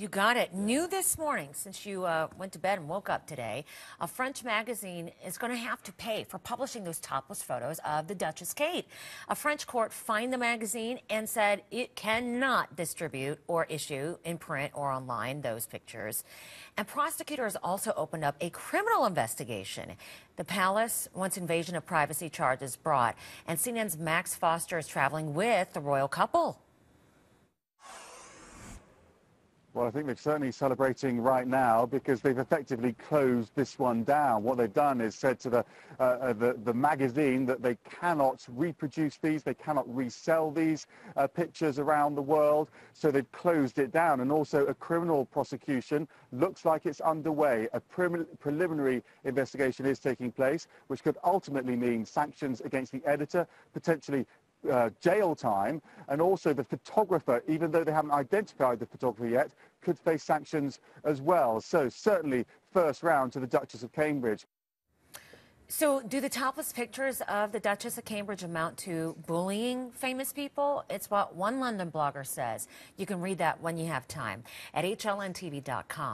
You got it. New this morning, since you went to bed and woke up today, a French magazine is going to have to pay for publishing those topless photos of the Duchess Kate. A French court fined the magazine and said it cannot distribute or issue in print or online those pictures. And prosecutors also opened up a criminal investigation. The palace wants invasion of privacy charges brought. And CNN's Max Foster is traveling with the royal couple. Well, I think they're certainly celebrating right now because they've effectively closed this one down. What they've done is said to the magazine that they cannot reproduce these, they cannot resell these pictures around the world, so they've closed it down. And also a criminal prosecution looks like it's underway. A preliminary investigation is taking place, which could ultimately mean sanctions against the editor, potentially jail time, and also the photographer, even though they haven't identified the photographer yet, could face sanctions as well. So certainly first round to the Duchess of Cambridge. So do the topless pictures of the Duchess of Cambridge amount to bullying famous people? It's what one London blogger says. You can read that when you have time at HLNTV.com.